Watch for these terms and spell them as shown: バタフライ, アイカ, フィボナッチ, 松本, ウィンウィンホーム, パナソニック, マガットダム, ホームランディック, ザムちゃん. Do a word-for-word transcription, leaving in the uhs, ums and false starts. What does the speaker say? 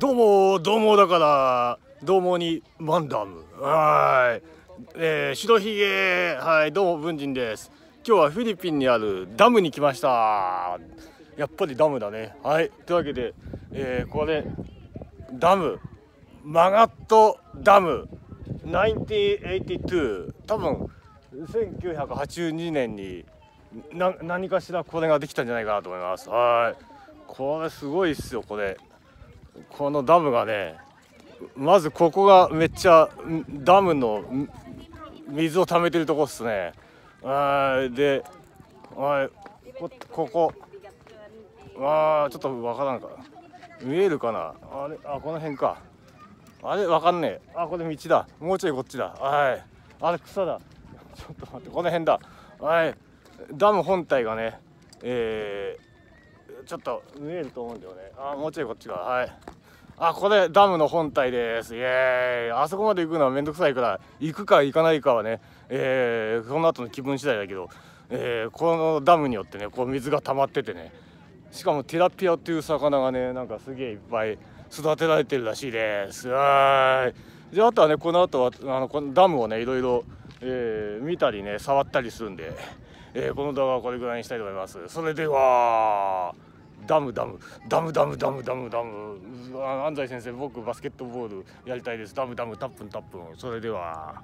どうもどうもだからどうもにマンダム、はい、えー、白ひげ、はい、どうも文人です。今日はフィリピンにあるダムに来ました。やっぱりダムだね。はい、というわけで、えー、これダムマガットダムせんきゅうひゃくはちじゅうに、多分せんきゅうひゃくはちじゅうにねんにな何かしらこれができたんじゃないかなと思います。はい、これすごいっすよ。これこのダムがね、まずここがめっちゃダムの水を溜めてるとこっすね。あで、あ こ, ここあーちょっと分からんか見えるかな、あれ、あこの辺か、あれ分かんねえ、あこれ道だ、もうちょいこっちだ、はい、あれ草だ、ちょっと待って、この辺だ、はい。ダム本体がね、えー、ちょっと見えると思うんだよね、あもうちょいこっちが、はい、あこれダムの本体です。イエーイ。あそこまで行くのはめんどくさいから行くか行かないかはね、えー、その後の気分次第だけど、えー、このダムによってねこう水が溜まっててね、しかもテラピアっていう魚がねなんかすげえいっぱい育てられてるらしいです。はい。じゃああとはねこの後はあのこのダムをねいろいろ、えー、見たりね触ったりするんで、えー、この動画はこれぐらいにしたいと思います。それではダムダムダムダムダムダムダム、安西先生僕バスケットボールやりたいです。ダムダムタップンタップン。それでは。